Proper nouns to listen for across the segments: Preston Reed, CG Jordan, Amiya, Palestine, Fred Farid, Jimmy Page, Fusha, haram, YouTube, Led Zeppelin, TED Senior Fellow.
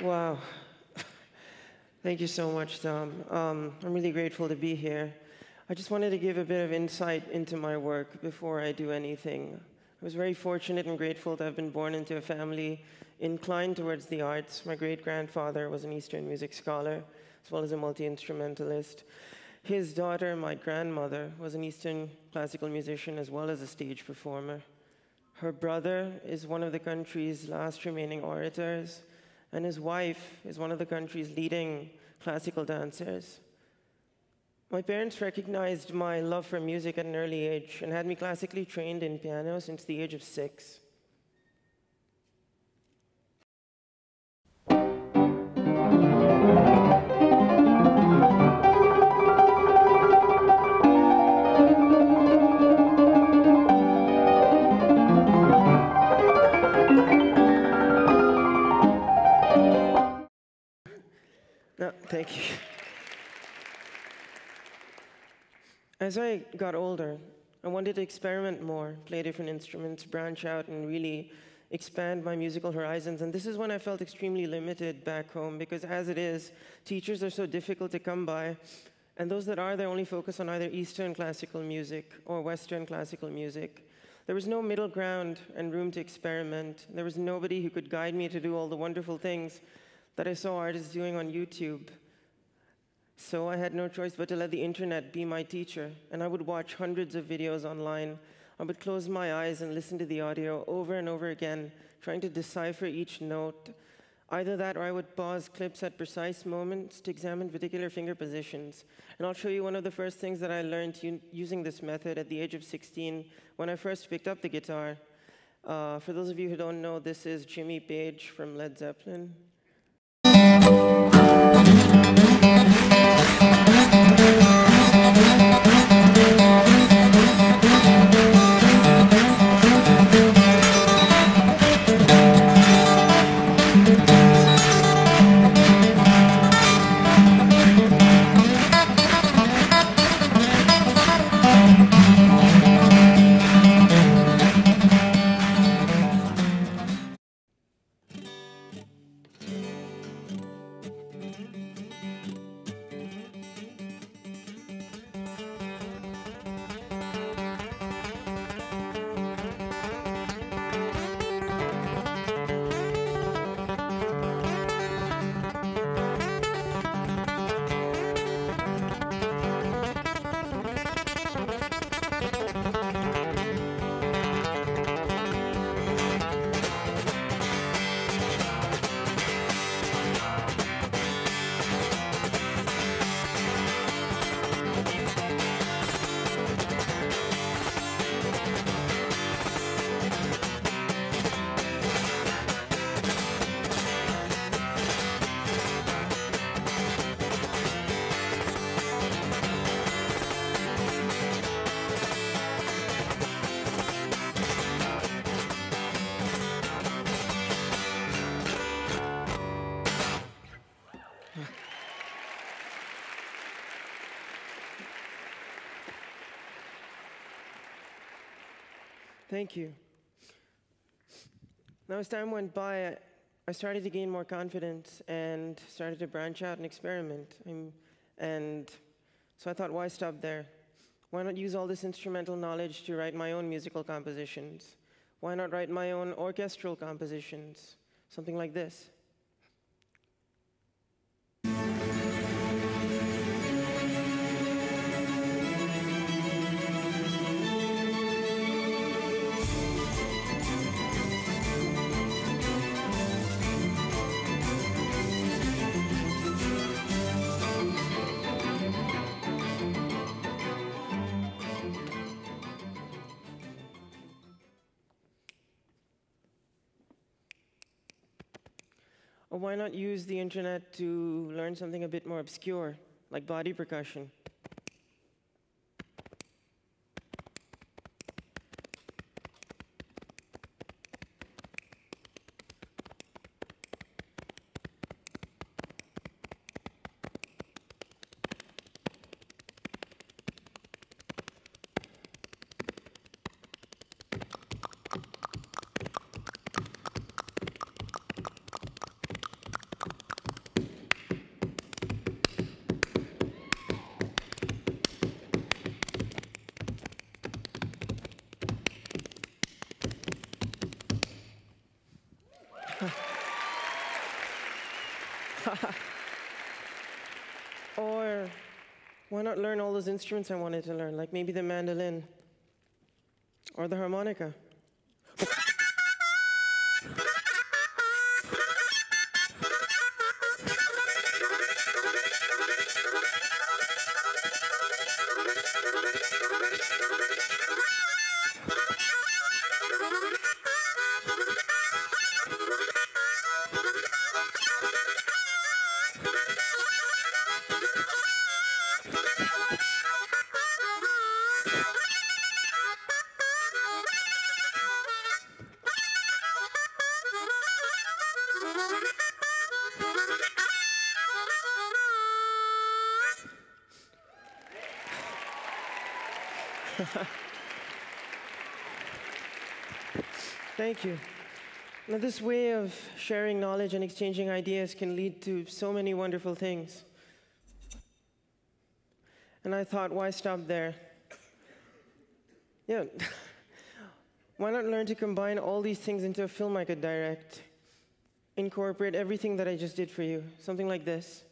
Wow. Thank you so much, Tom. I'm really grateful to be here. I just wanted to give a bit of insight into my work before I do anything. I was very fortunate and grateful to have been born into a family inclined towards the arts. My great-grandfather was an Eastern music scholar, as well as a multi-instrumentalist. His daughter, my grandmother, was an Eastern classical musician, as well as a stage performer. Her brother is one of the country's last remaining orators, and his wife is one of the country's leading classical dancers. My parents recognized my love for music at an early age and had me classically trained in piano since the age of 6. No, thank you. As I got older, I wanted to experiment more, play different instruments, branch out, and really expand my musical horizons. And this is when I felt extremely limited back home, because as it is, teachers are so difficult to come by. And those that are, they only focus on either Eastern classical music or Western classical music. There was no middle ground and room to experiment. There was nobody who could guide me to do all the wonderful things that I saw artists doing on YouTube. So I had no choice but to let the internet be my teacher, and I would watch hundreds of videos online. I would close my eyes and listen to the audio over and over again, trying to decipher each note. Either that, or I would pause clips at precise moments to examine particular finger positions. And I'll show you one of the first things that I learned using this method at the age of 16, when I first picked up the guitar. For those of you who don't know, this is Jimmy Page from Led Zeppelin. Thank you. Now, as time went by, I started to gain more confidence and started to branch out and experiment. And so I thought, why stop there? Why not use all this instrumental knowledge to write my own musical compositions? Why not write my own orchestral compositions? Something like this. Or why not use the internet to learn something a bit more obscure, like body percussion? Or why not learn all those instruments I wanted to learn, like maybe the mandolin or the harmonica. Thank you. Now, this way of sharing knowledge and exchanging ideas can lead to so many wonderful things. And I thought, why stop there? Yeah. Why not learn to combine all these things into a film I could direct? Incorporate everything that I just did for you, something like this.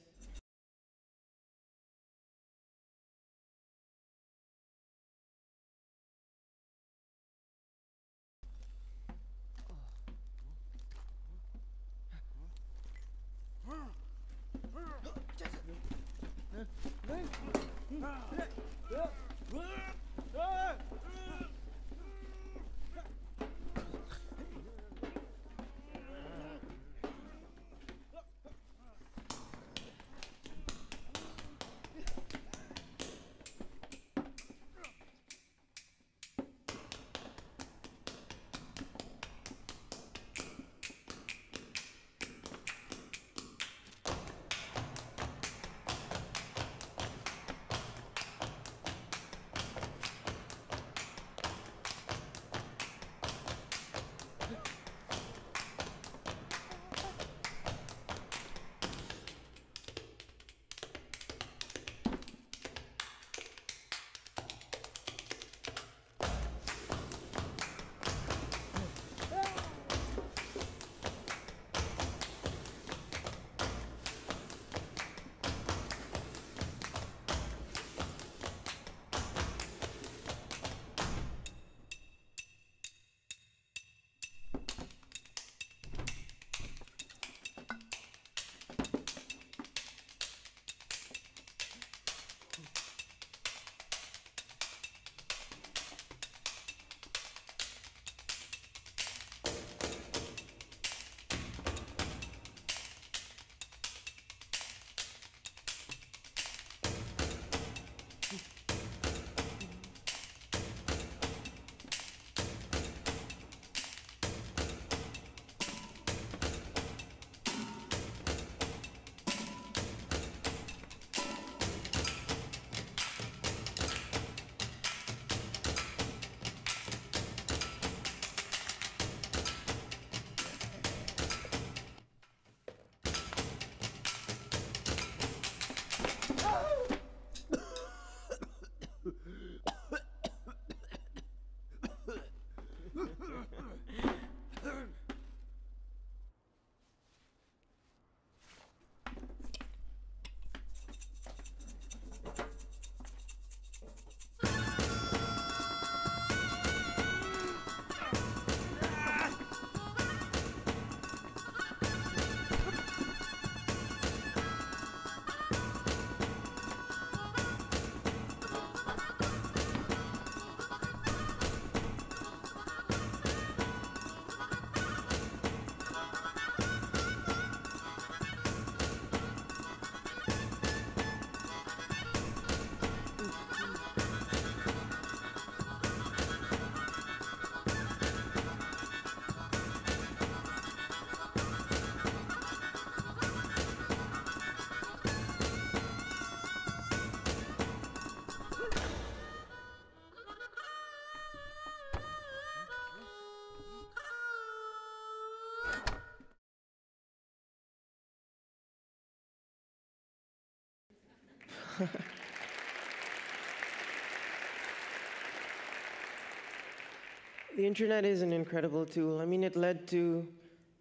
The internet is an incredible tool. I mean, it led to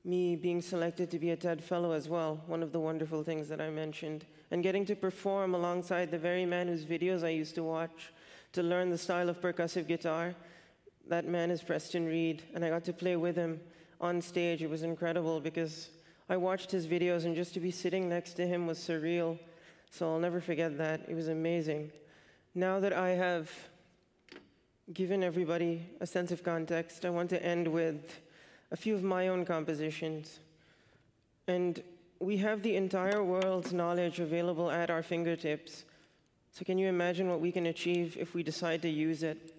me being selected to be a TED Fellow as well, one of the wonderful things that I mentioned, and getting to perform alongside the very man whose videos I used to watch to learn the style of percussive guitar. That man is Preston Reed, and I got to play with him on stage. It was incredible because I watched his videos, and just to be sitting next to him was surreal, so I'll never forget that. It was amazing. Now that I have given everybody a sense of context, I want to end with a few of my own compositions. And we have the entire world's knowledge available at our fingertips. So can you imagine what we can achieve if we decide to use it?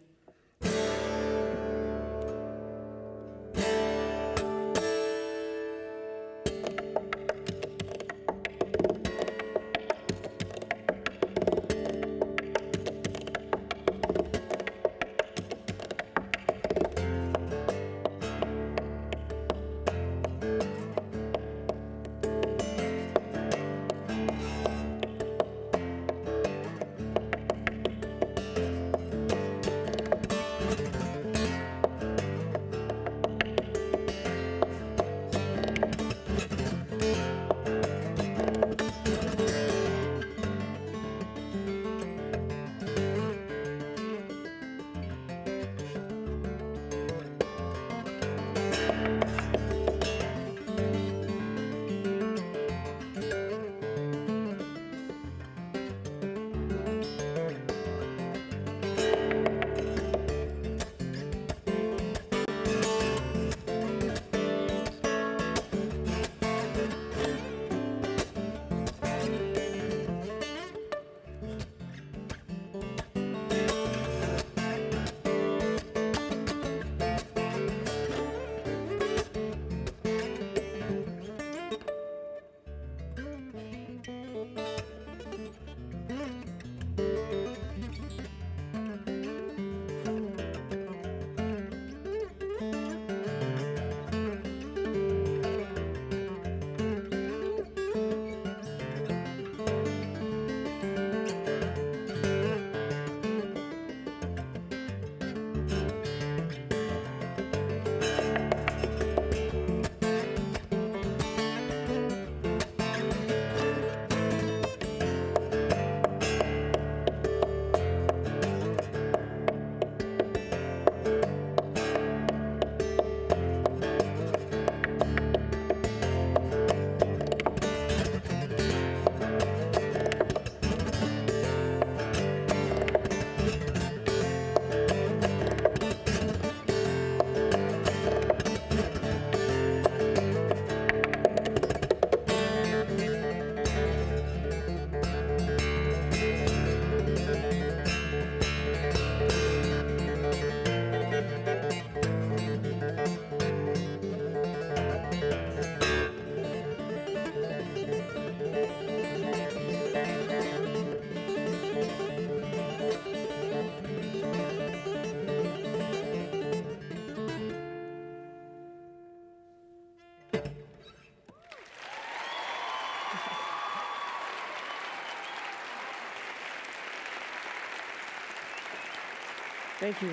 Thank you.